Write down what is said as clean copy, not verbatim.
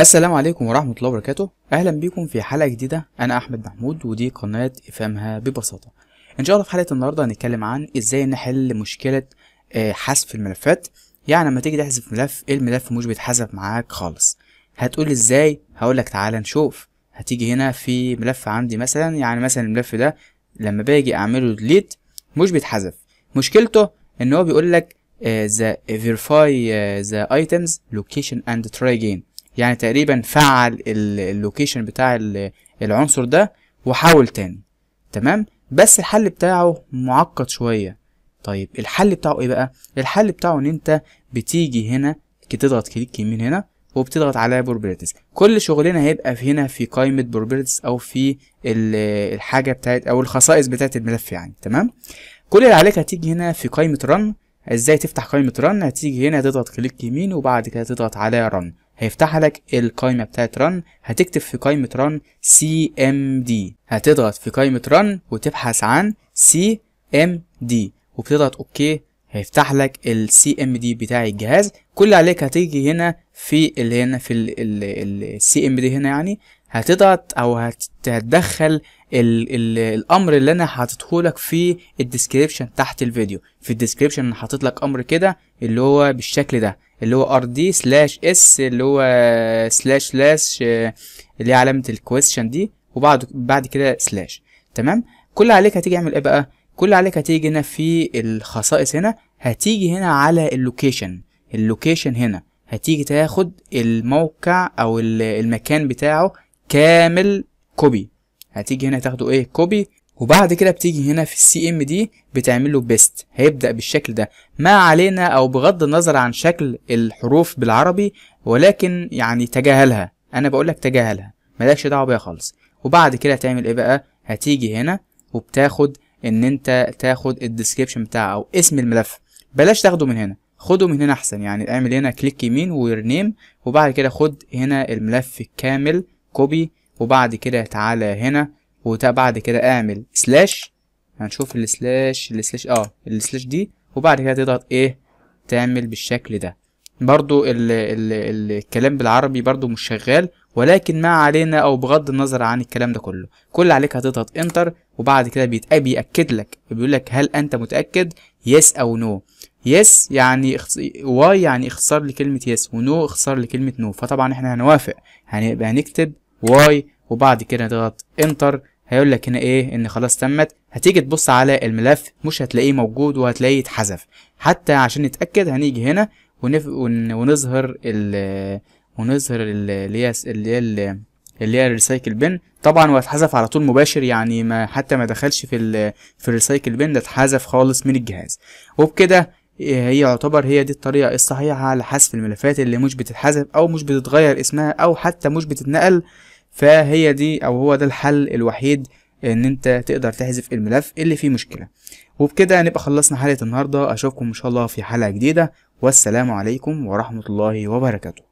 السلام عليكم ورحمة الله وبركاته. أهلا بكم في حلقة جديدة. أنا أحمد محمود ودي قناة افهمها ببساطة. إن شاء الله في حلقة النهاردة هنتكلم عن إزاي نحل مشكلة حذف الملفات. يعني لما تيجي تحذف ملف الملف مش بيتحذف معاك خالص. هتقول إزاي؟ هقولك تعالى نشوف. هتيجي هنا في ملف عندي مثلا، يعني مثلا الملف ده لما باجي أعمله ديليت مش بيتحذف. مشكلته إن هو بيقولك verify the items location and try again. يعني تقريبا فعل اللوكيشن بتاع العنصر ده وحاول تاني، تمام؟ بس الحل بتاعه معقد شوية. طيب الحل بتاعه ايه بقى؟ الحل بتاعه ان انت بتيجي هنا تضغط كليك يمين هنا وبتضغط على بروبرتيز. كل شغلنا هيبقى هنا في قائمة بروبرتيز او في الحاجة بتاعت او الخصائص بتاعت الملف يعني، تمام؟ كل اللي عليك هتيجي هنا في قائمة رن. ازاي تفتح قائمة رن؟ هتيجي هنا تضغط كليك يمين وبعد كده تضغط على رن، هيفتح لك القائمة بتاعت رن. هتكتب في قائمة رن CMD، هتضغط في قائمة رن وتبحث عن CMD وبتضغط اوكي، هيفتح لك ال CMD بتاع الجهاز. كل اللي عليك هتيجي هنا في اللي هنا في ال CMD هنا، يعني هتضغط او هتدخل الامر اللي انا حاطته لك في الديسكريبشن تحت الفيديو. في الديسكريبشن انا حاطط لك امر كده اللي هو بالشكل ده، اللي هو rd/s اللي هو / اللي هي علامه الكويستشن دي، وبعد كده سلاش، تمام؟ كل اللي عليك هتيجي اعمل ايه بقى؟ كل اللي عليك هتيجي هنا في الخصائص هنا، هتيجي هنا على اللوكيشن هنا هتيجي تاخد الموقع او المكان بتاعه كامل كوبي. هتيجي هنا تاخده ايه؟ كوبي، وبعد كده بتيجي هنا في السي ام دي بتعمل له بيست، هيبدا بالشكل ده. ما علينا او بغض النظر عن شكل الحروف بالعربي، ولكن يعني تجاهلها، انا بقول لك تجاهلها، مالكش دعوه بيها خالص. وبعد كده هتعمل ايه بقى؟ هتيجي هنا وبتاخد ان انت تاخد الديسكريبشن بتاعه او اسم الملف. بلاش تاخده من هنا، خده من هنا احسن. يعني اعمل هنا كليك يمين ورنيم وبعد كده خد هنا الملف الكامل كوبي، وبعد كده تعالى هنا وبعد كده اعمل سلاش. هنشوف السلاش دي، وبعد كده تضغط ايه؟ تعمل بالشكل ده. برضو ال الكلام بالعربي برضو مش شغال، ولكن ما علينا او بغض النظر عن الكلام ده كله. كل اللي عليك هتضغط انتر، وبعد كده بيأكد لك، بيقول لك هل انت متأكد؟ يس او نو. يس يعني واي يعني اختصار لكلمة يس، ونو اختصار لكلمة نو. فطبعا احنا هنوافق، هنبقى هنكتب واي وبعد كده نضغط انتر. هيقول لك هنا ايه؟ ان خلاص تمت. هتيجي تبص على الملف مش هتلاقيه موجود وهتلاقيه اتحذف. حتى عشان نتاكد هنيجي هنا ونظهر اللي هي الريسايكل بن. طبعا وهتحذف على طول مباشر، يعني ما حتى ما دخلش في الريسايكل بن، ده اتحذف خالص من الجهاز. وبكده هي يعتبر هي دي الطريقة الصحيحة على حذف الملفات اللي مش بتتحذف او مش بتتغير اسمها او حتى مش بتتنقل. فهي دي او هو ده الحل الوحيد ان انت تقدر تحذف الملف اللي فيه مشكلة. وبكده نبقى خلصنا حلقة النهاردة. اشوفكم ان شاء الله في حلقة جديدة، والسلام عليكم ورحمة الله وبركاته.